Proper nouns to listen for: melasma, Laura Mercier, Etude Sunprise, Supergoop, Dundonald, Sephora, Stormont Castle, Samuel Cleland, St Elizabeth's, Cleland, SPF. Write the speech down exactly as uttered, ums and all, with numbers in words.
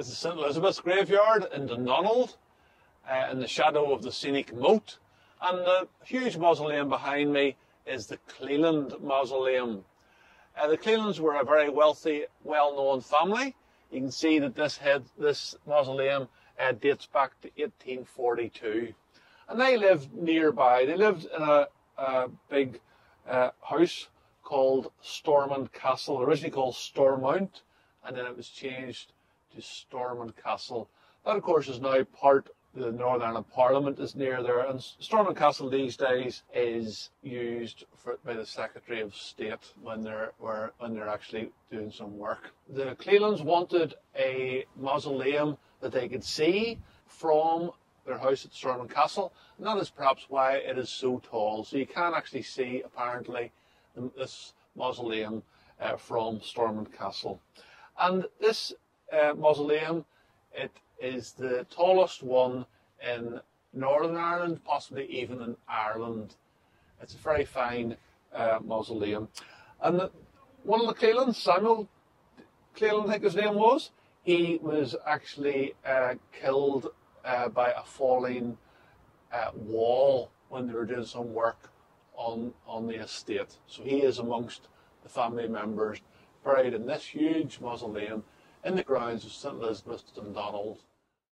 is the St Elizabeth's graveyard in Dundonald, uh, in the shadow of the scenic moat. And the huge mausoleum behind me is the Cleland mausoleum. Uh, the Clelands were a very wealthy, well-known family. You can see that this head, this mausoleum uh, dates back to eighteen forty-two. And they lived nearby. They lived in a, a big uh, house called Stormont Castle, originally called Stormont, and then it was changed to Stormont Castle. That, of course, is now part of the Northern Ireland Parliament, is near there, and Stormont Castle these days is used for, by the Secretary of State when they're, when they're actually doing some work. The Clelands wanted a mausoleum that they could see from their house at Stormont Castle, and that is perhaps why it is so tall. So you can actually see, apparently, this mausoleum uh, from Stormont Castle. And this uh, mausoleum, it is the tallest one in Northern Ireland, possibly even in Ireland. It's a very fine uh, mausoleum. And the, one of the Clelands, Samuel Cleland, I think his name was, he was actually uh, killed uh, by a falling uh, wall when they were doing some work on, on the estate. So he is amongst the family members buried in this huge mausoleum in the grounds of St Elizabeth's, Dundonald.